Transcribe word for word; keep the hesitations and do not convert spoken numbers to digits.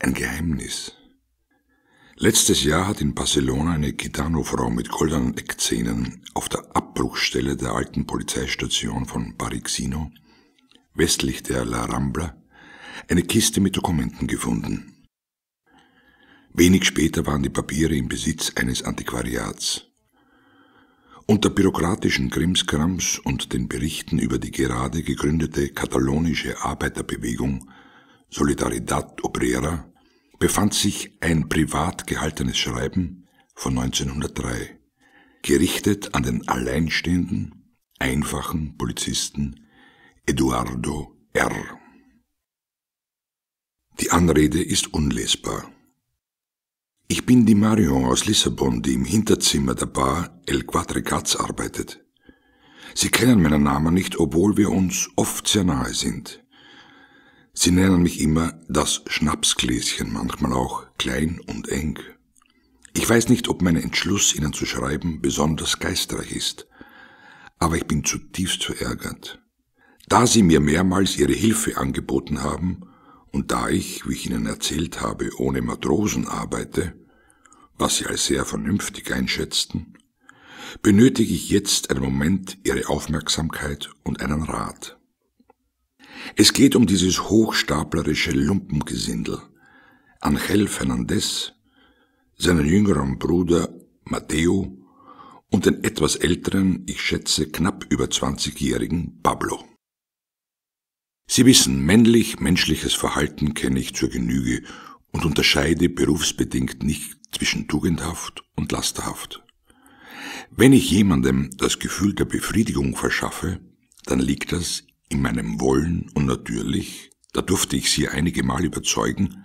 Ein Geheimnis. Letztes Jahr hat in Barcelona eine Gitano-Frau mit goldenen Eckzähnen auf der Abbruchstelle der alten Polizeistation von Barixino, westlich der La Rambla, eine Kiste mit Dokumenten gefunden. Wenig später waren die Papiere im Besitz eines Antiquariats. Unter bürokratischen Krimskrams und den Berichten über die gerade gegründete katalonische Arbeiterbewegung Solidaridad Obrera befand sich ein privat gehaltenes Schreiben von neunzehnhundertdrei, gerichtet an den alleinstehenden, einfachen Polizisten Eduardo R. Die Anrede ist unlesbar. Ich bin die Marion aus Lissabon, die im Hinterzimmer der Bar El Quatre Gats arbeitet. Sie kennen meinen Namen nicht, obwohl wir uns oft sehr nahe sind. Sie nennen mich immer das Schnapsgläschen, manchmal auch klein und eng. Ich weiß nicht, ob mein Entschluss, Ihnen zu schreiben, besonders geistreich ist, aber ich bin zutiefst verärgert. Da Sie mir mehrmals Ihre Hilfe angeboten haben und da ich, wie ich Ihnen erzählt habe, ohne Matrosen arbeite, was Sie als sehr vernünftig einschätzten, benötige ich jetzt einen Moment Ihre Aufmerksamkeit und einen Rat. Es geht um dieses hochstaplerische Lumpengesindel. Angel Fernandez, seinen jüngeren Bruder Matteo und den etwas älteren, ich schätze knapp über zwanzigjährigen Pablo. Sie wissen, männlich menschliches Verhalten kenne ich zur Genüge und unterscheide berufsbedingt nicht zwischen tugendhaft und lasterhaft. Wenn ich jemandem das Gefühl der Befriedigung verschaffe, dann liegt das in meinem Wollen und natürlich, da durfte ich Sie einige Mal überzeugen,